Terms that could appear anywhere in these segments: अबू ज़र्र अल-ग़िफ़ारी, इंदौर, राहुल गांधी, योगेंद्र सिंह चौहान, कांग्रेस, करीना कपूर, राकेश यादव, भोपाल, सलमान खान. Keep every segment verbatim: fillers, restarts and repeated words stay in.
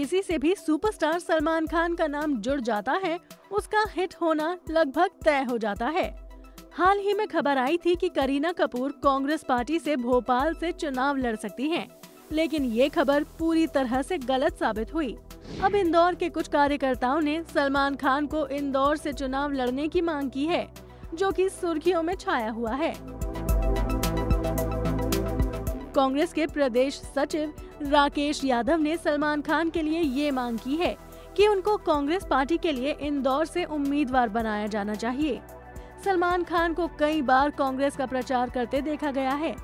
किसी से भी सुपरस्टार सलमान खान का नाम जुड़ जाता है, उसका हिट होना लगभग तय हो जाता है। हाल ही में खबर आई थी कि करीना कपूर कांग्रेस पार्टी से भोपाल से चुनाव लड़ सकती हैं, लेकिन ये खबर पूरी तरह से गलत साबित हुई। अब इंदौर के कुछ कार्यकर्ताओं ने सलमान खान को इंदौर से चुनाव लड़ने की मांग की है, जो कि सुर्खियों में छाया हुआ है। कांग्रेस के प्रदेश सचिव राकेश यादव ने सलमान खान के लिए ये मांग की है कि उनको कांग्रेस पार्टी के लिए इंदौर से उम्मीदवार बनाया जाना चाहिए। सलमान खान को कई बार कांग्रेस का प्रचार करते देखा गया है।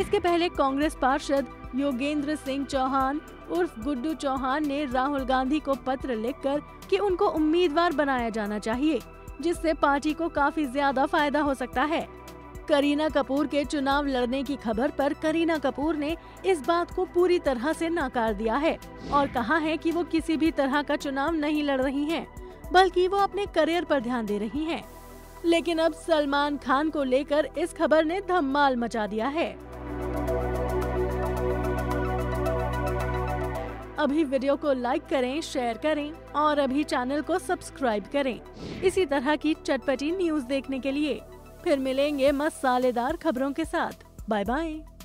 इसके पहले कांग्रेस पार्षद योगेंद्र सिंह चौहान उर्फ गुड्डू चौहान ने राहुल गांधी को पत्र लिखकर कि उनको उम्मीदवार बनाया जाना चाहिए, जिससे पार्टी को काफी ज्यादा फायदा हो सकता है। करीना कपूर के चुनाव लड़ने की खबर पर करीना कपूर ने इस बात को पूरी तरह से नकार दिया है और कहा है कि वो किसी भी तरह का चुनाव नहीं लड़ रही हैं, बल्कि वो अपने करियर पर ध्यान दे रही हैं। लेकिन अब सलमान खान को लेकर इस खबर ने धमाल मचा दिया है। अभी वीडियो को लाइक करें, शेयर करें और अभी चैनल को सब्सक्राइब करें इसी तरह की चटपटी न्यूज देखने के लिए। फिर मिलेंगे मसालेदार खबरों के साथ। Bye bye.